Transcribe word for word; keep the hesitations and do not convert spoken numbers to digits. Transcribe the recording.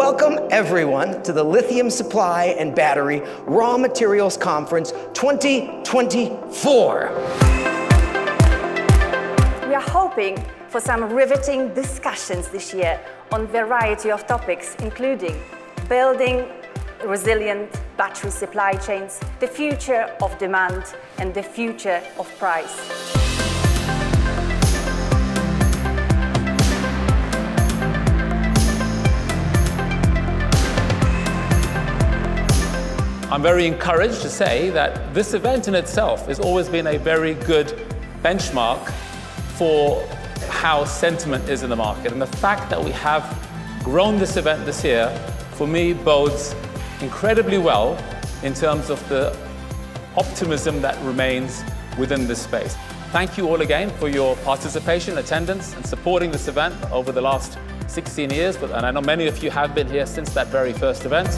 welcome everyone to the Lithium Supply and Battery Raw Materials Conference twenty twenty-four. We are hoping for some riveting discussions this year on a variety of topics, including building resilient battery supply chains, the future of demand, and the future of price. I'm very encouraged to say that this event in itself has always been a very good benchmark for how sentiment is in the market. And the fact that we have grown this event this year, for me, bodes incredibly well in terms of the optimism that remains within this space. Thank you all again for your participation, attendance, and supporting this event over the last sixteen years. But, and I know many of you have been here since that very first event.